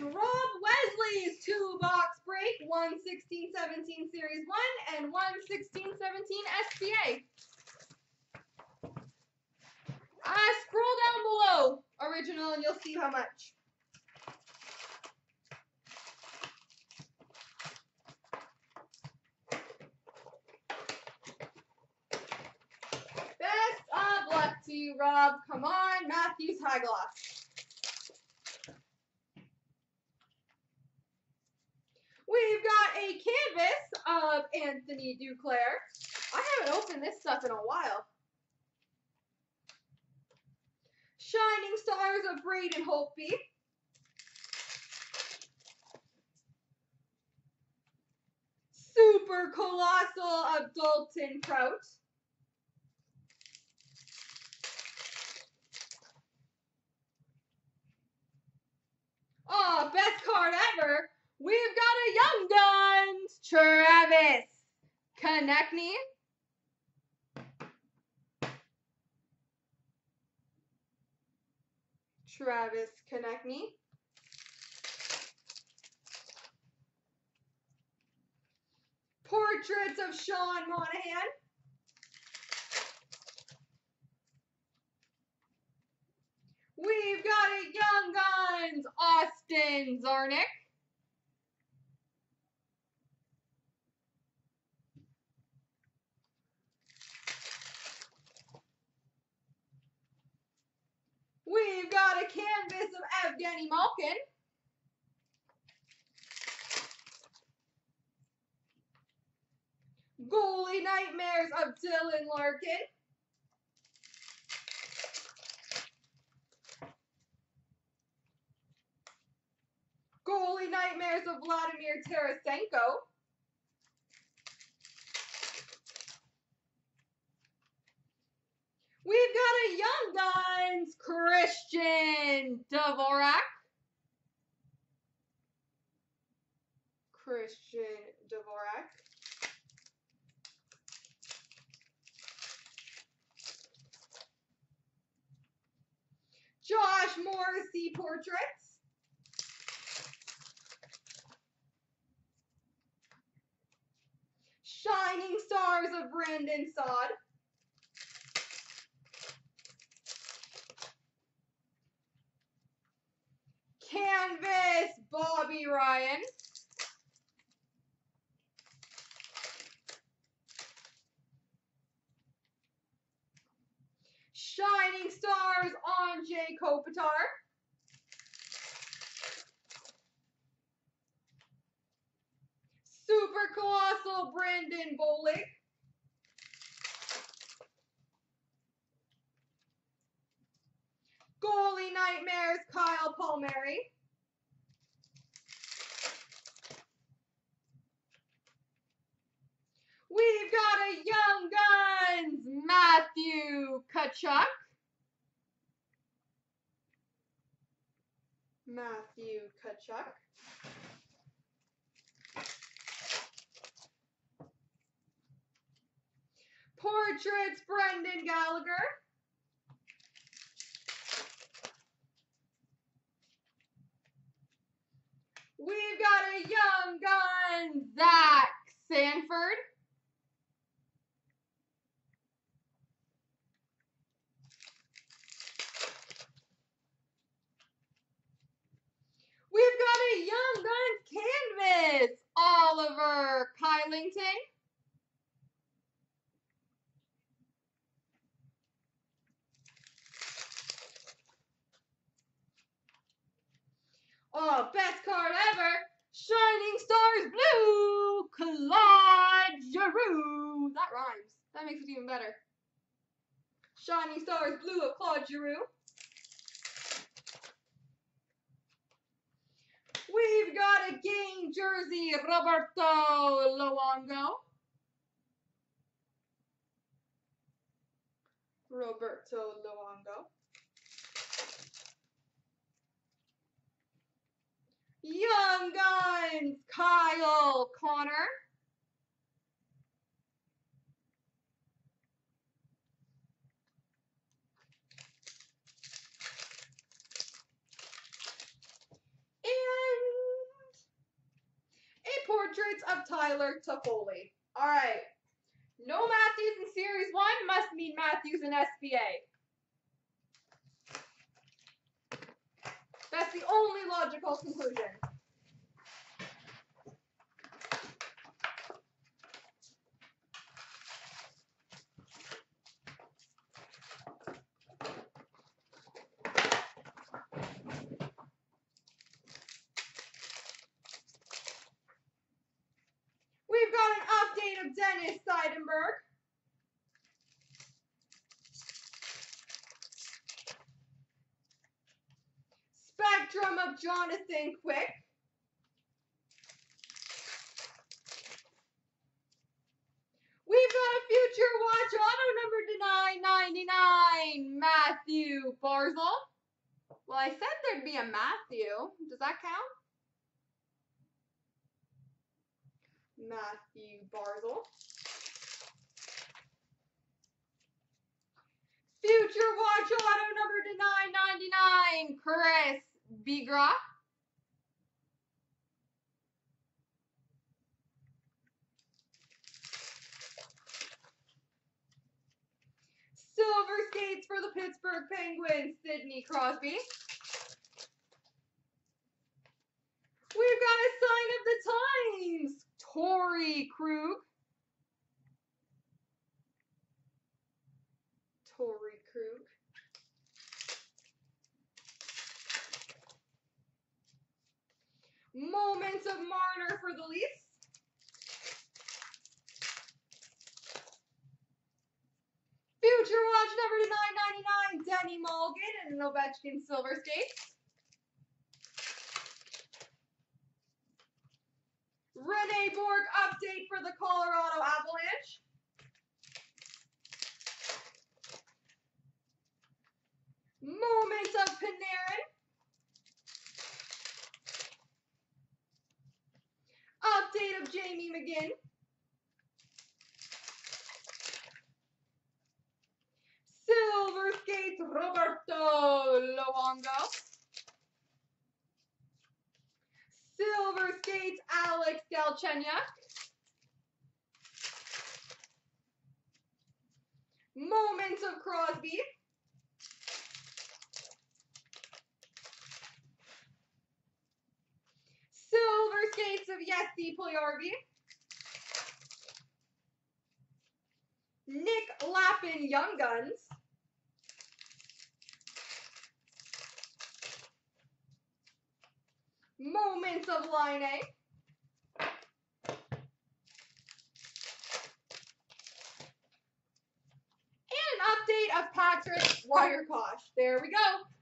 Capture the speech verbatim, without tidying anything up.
right, Rob Wesley's two-box break, one sixteen seventeen Series one and one sixteen seventeen S P A. Uh, scroll down below, original, and you'll see how much. Best of luck to you, Rob. Come on, Matthews High Gloss. We've got a canvas of Anthony Duclair. I haven't opened this stuff in a while. Shining Stars of Braden Holtby. Super Colossal of Dalton Prout. Oh, best card ever. We've got a Young Guns, Travis Konecny. Travis Konecny. Portraits of Sean Monahan. We've got a Young Guns, Austin Zarnik. We've got a canvas of Danny Molgan. Goalie Nightmares of Dylan Larkin. Goalie Nightmares of Vladimir Tarasenko. We've got a Young Guns, Christian Dvorak. Christian Dvorak. Josh Morrissey Portraits. Shining Stars of Brandon Saad. Canvas, Bobby Ryan. Shining Stars, Anže Kopitar. Super Colossal, Brandon Gallagher. Goalie Nightmares, Kyle Connor. We've got a Young Guns, Matthew Kachuk. Matthew Kachuk. Portraits, Brendan Gallagher. We've got a Young Gun, Zach Sanford. We've got a Young Gun canvas, Oliver Kylington. Oh, best card ever, Shining Stars Blue, Claude Giroux. That rhymes. That makes it even better. Shining Stars Blue of Claude Giroux. We've got a game jersey, Roberto Luongo. Roberto Luongo. Young Guns, Kyle Connor. And have Tyler Toffoli. All right. No Matthews in Series one must mean Matthews in S B A. That's the only logical conclusion. Dennis Seidenberg. Spectrum of Jonathan Quick. We've got a future watch auto number to nine ninety-nine, Matthew Barzal. Well, I said there'd be a Matthew. Does that count? Matthew Barzal. Future watch auto number to nine ninety-nine, Chris Bigras. Silver skates for the Pittsburgh Penguins, Sidney Crosby. We've got a sign of the times, Torey Krug. Torey Krug. Moments of Marner for the Leafs. Future watch number to nine ninety-nine, Danny Molgan and an Ovechkin Silver Skates. Rene Bourque update for the Colorado Avalanche. Moments of Panarin. Update of Jamie McGinn. Silver skates Roberto Luongo. Silver skates Alex Galchenyuk. Moments of Crosby. Silver skates of Jesse Puljujärvi. Nick Lappin Young Guns. Moments of Line A. And an update of Patrick Wierkoch. There we go.